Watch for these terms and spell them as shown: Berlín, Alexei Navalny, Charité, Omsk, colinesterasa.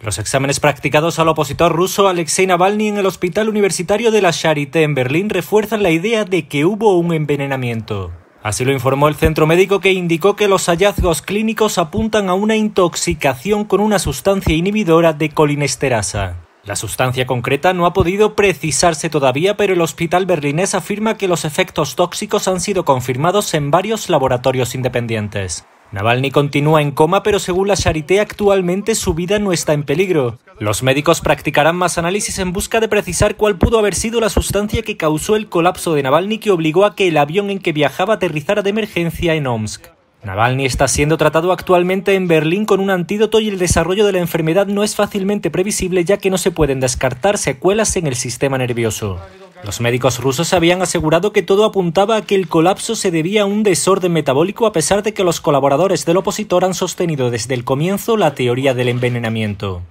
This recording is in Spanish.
Los exámenes practicados al opositor ruso Alexei Navalny en el hospital universitario de la Charité en Berlín refuerzan la idea de que hubo un envenenamiento. Así lo informó el centro médico, que indicó que los hallazgos clínicos apuntan a una intoxicación con una sustancia inhibidora de colinesterasa. La sustancia concreta no ha podido precisarse todavía, pero el hospital berlinés afirma que los efectos tóxicos han sido confirmados en varios laboratorios independientes. Navalny continúa en coma, pero según la Charité actualmente su vida no está en peligro. Los médicos practicarán más análisis en busca de precisar cuál pudo haber sido la sustancia que causó el colapso de Navalny, que obligó a que el avión en que viajaba aterrizara de emergencia en Omsk. Navalny está siendo tratado actualmente en Berlín con un antídoto y el desarrollo de la enfermedad no es fácilmente previsible, ya que no se pueden descartar secuelas en el sistema nervioso. Los médicos rusos habían asegurado que todo apuntaba a que el colapso se debía a un desorden metabólico, a pesar de que los colaboradores del opositor han sostenido desde el comienzo la teoría del envenenamiento.